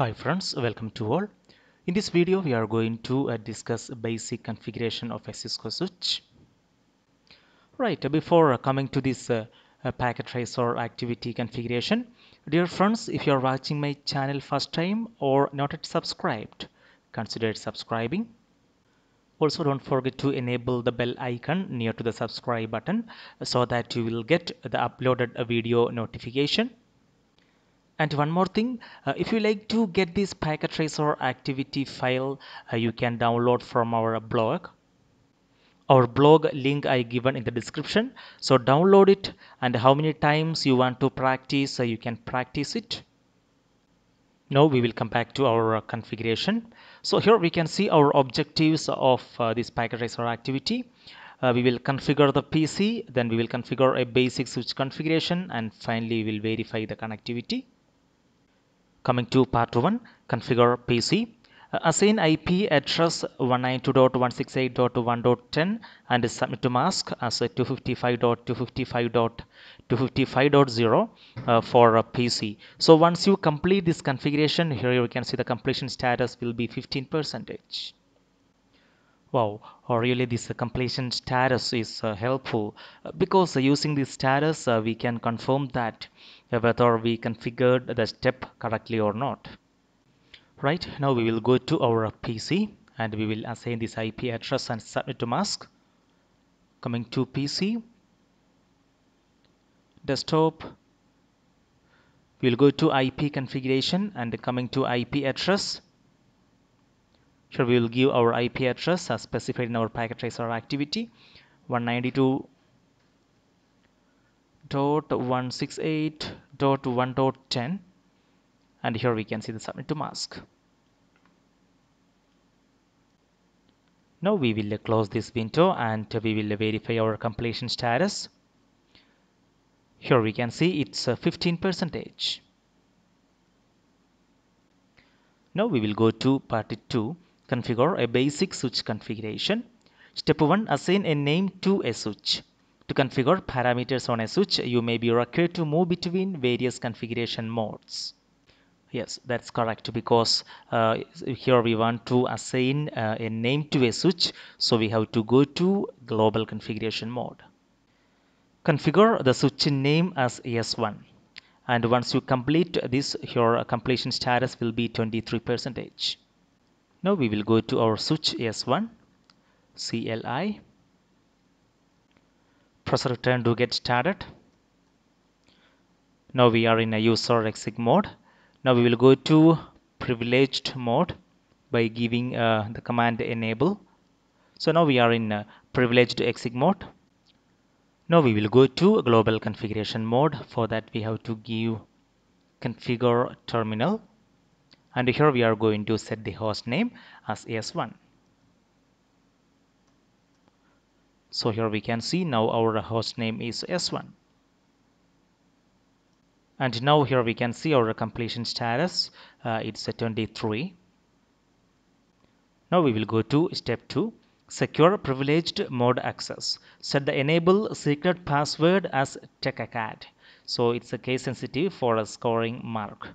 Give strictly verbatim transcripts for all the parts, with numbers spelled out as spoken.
Hi friends, welcome to all. In this video we are going to uh, discuss basic configuration of a Cisco switch. Right, before uh, coming to this uh, uh, packet tracer activity configuration, dear friends, if you are watching my channel first time or not yet subscribed, consider subscribing. Also, don't forget to enable the bell icon near to the subscribe button so that you will get the uploaded uh, video notification. And one more thing, uh, if you like to get this packet tracer activity file, uh, you can download from our blog. Our blog link I given in the description. So download it, and how many times you want to practice, uh, you can practice it. Now we will come back to our uh, configuration. So here we can see our objectives of uh, this packet tracer activity. Uh, we will configure the P C, then we will configure a basic switch configuration, and finally we will verify the connectivity. Coming to part one, configure P C. Uh, assign I P address one ninety-two dot one sixty-eight dot one dot ten and submit to mask as a two fifty-five dot two fifty-five dot two fifty-five dot zero uh, for a P C. So once you complete this configuration, here you can see the completion status will be fifteen percent. Wow, or really this uh, completion status is uh, helpful, uh, because uh, using this status uh, we can confirm that uh, whether we configured the step correctly or not. Right, now we will go to our P C and we will assign this I P address and submit to mask. Coming to P C, desktop, we will go to I P configuration and coming to I P address. Here we will give our I P address as specified in our packet tracer activity, one ninety-two dot one sixty-eight dot one dot ten, and here we can see the submit to mask. Now we will close this window and we will verify our completion status. Here we can see it's fifteen percent. Now we will go to part two. Configure a basic switch configuration. Step one, assign a name to a switch. To configure parameters on a switch, you may be required to move between various configuration modes. Yes, that's correct, because uh, here we want to assign uh, a name to a switch, so we have to go to global configuration mode. Configure the switch name as E S one. And once you complete this, your completion status will be twenty-three percent. Now we will go to our switch E S one, C L I, press return to get started. Now we are in a user exit mode. Now we will go to privileged mode by giving uh, the command enable. So now we are in uh, privileged exit mode. Now we will go to global configuration mode. For that we have to give configure terminal. And here we are going to set the host name as E S one. So here we can see now our host name is E S one. And now here we can see our completion status. Uh, it's a twenty-three. Now we will go to step two. Secure privileged mode access. Set the enable secret password as TechAcad. So it's a case sensitive for a scoring mark.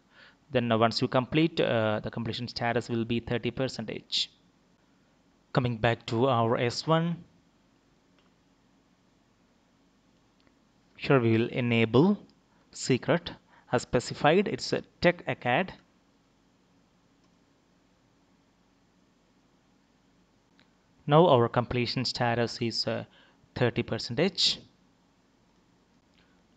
Then once you complete, uh, the completion status will be thirty percent. Coming back to our S one, here we will enable secret as specified. It's a TechAcad. Now our completion status is uh, thirty percent.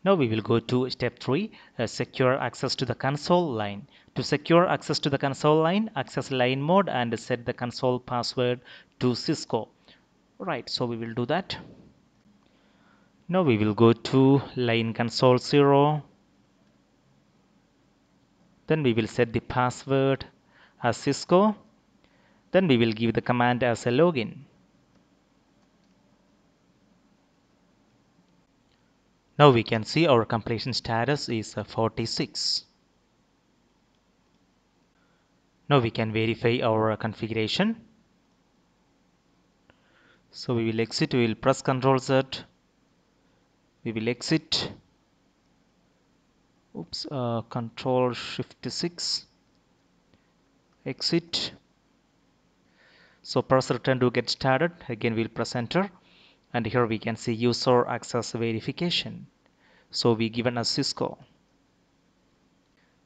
Now we will go to step three, uh, secure access to the console line. To secure access to the console line, access line mode and set the console password to Cisco. Right, so we will do that. Now we will go to line console zero. Then we will set the password as Cisco. Then we will give the command as a login. Now we can see our completion status is forty-six. Now we can verify our configuration. So we will exit, we will press control Z. We will exit. Oops, uh, control shift six. exit. So press return to get started. Again we'll press enter, and here we can see user access verification. So we given a Cisco.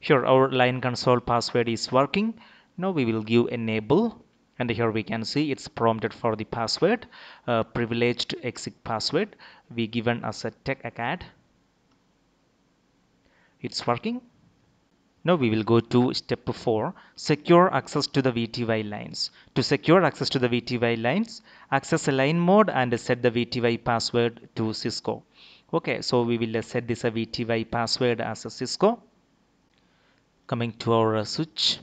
Here our line console password is working. Now we will give enable, and here we can see it's prompted for the password, uh, privileged exit password. We given as a TechAcad. It's working. Now we will go to step four, secure access to the V T Y lines. To secure access to the V T Y lines, access line mode and set the V T Y password to Cisco. Okay, so we will set this a V T Y password as a Cisco. Coming to our switch,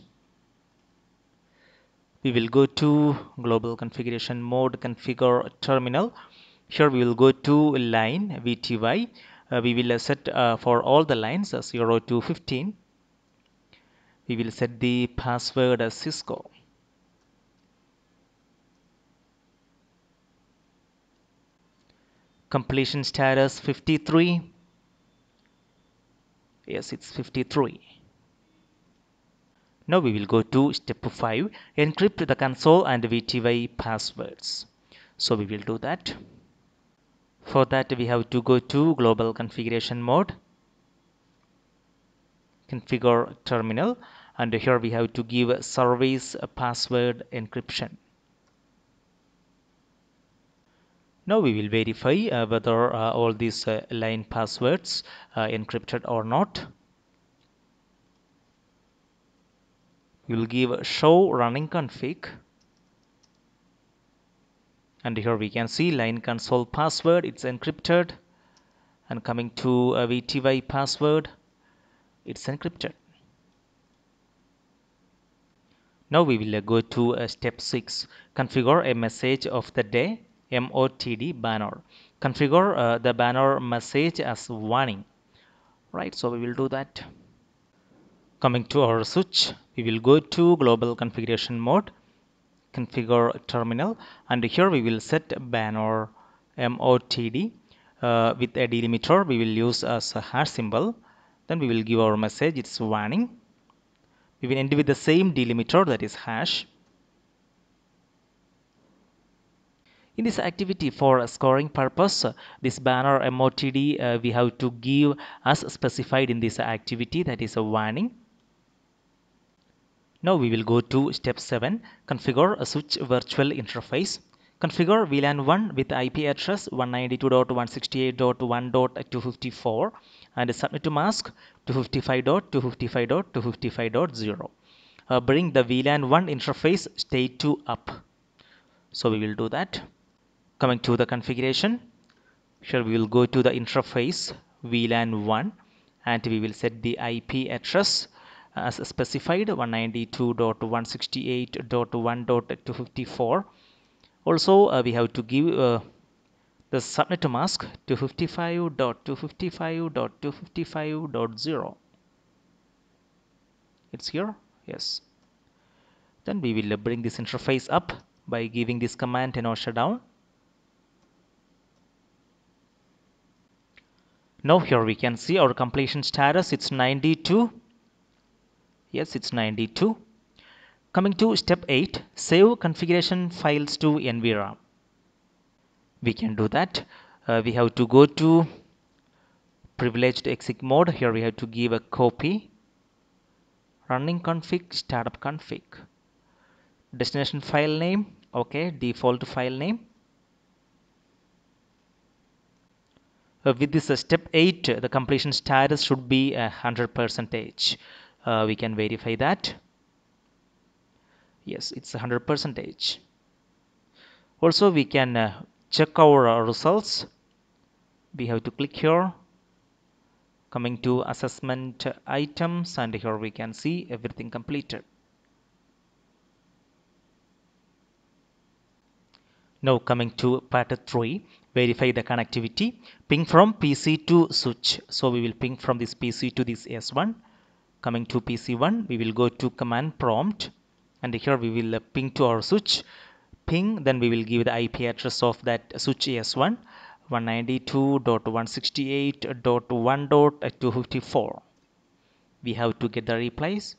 we will go to global configuration mode, configure terminal. Here we will go to line V T Y. Uh, we will set uh, for all the lines uh, zero to fifteen. We will set the password as Cisco. Completion status fifty-three. Yes, it's fifty-three. Now we will go to step five, encrypt the console and V T Y passwords. So we will do that. For that we have to go to global configuration mode, configure terminal, and here we have to give service password encryption. Now we will verify uh, whether uh, all these uh, line passwords are encrypted or not. We will give show running config, and here we can see line console password, it's encrypted, and coming to a V T Y password, it's encrypted. Now we will go to uh, step six, configure a message of the day, M O T D banner. Configure uh, the banner message as warning. Right, so we will do that. Coming to our switch, we will go to global configuration mode, configure terminal, and here we will set banner M O T D uh, with a delimiter we will use as a hash symbol. Then we will give our message, it's warning. We will end with the same delimiter, that is hash. In this activity, for scoring purpose, this banner M O T D uh, we have to give as specified in this activity, that is a warning. Now we will go to step seven, configure a switch virtual interface. Configure V LAN one with I P address one ninety-two dot one sixty-eight dot one dot two fifty-four and submit to mask two fifty-five dot two fifty-five dot two fifty-five dot zero. Uh, bring the V LAN one interface state two up. So we will do that. Coming to the configuration, here we will go to the interface V LAN one and we will set the I P address as specified one ninety-two dot one sixty-eight dot one dot two fifty-four. Also uh, we have to give uh, the subnet mask two fifty-five dot two fifty-five dot two fifty-five dot zero. It's here, yes. Then we will bring this interface up by giving this command no shutdown. Now here we can see our completion status, it's ninety-two. Yes, it's ninety-two. Coming to step eight, save configuration files to N V RAM. We can do that. Uh, we have to go to privileged exit mode. Here we have to give a copy, running config, startup config, destination file name, okay, default file name. Uh, with this uh, step eight, the completion status should be one hundred percent. Uh, we can verify that. Yes, it's one hundred percent. Also, we can uh, check our uh, results. We have to click here. Coming to assessment items, and here we can see everything completed. Now coming to part three, verify the connectivity. Ping from P C to switch. So we will ping from this P C to this S one. Coming to P C one, we will go to command prompt. And here we will ping to our switch, ping, then we will give the I P address of that switch S one, one ninety-two dot one sixty-eight dot one dot two fifty-four. We have to get the replies.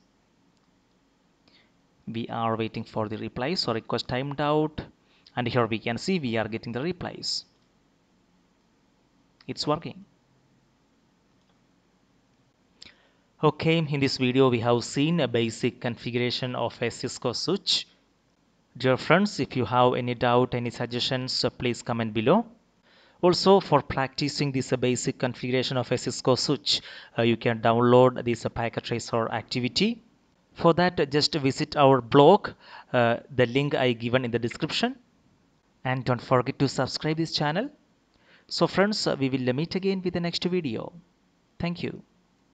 we are waiting for the reply. So request timed out, and here we can see we are getting the replies. It's working. Okay, in this video we have seen a basic configuration of a Cisco switch. Dear friends, if you have any doubt, any suggestions, please comment below. Also, for practicing this basic configuration of a Cisco switch, you can download this Packet Tracer activity. For that, just visit our blog, uh, the link I given in the description. And don't forget to subscribe this channel. So friends, we will meet again with the next video. Thank you.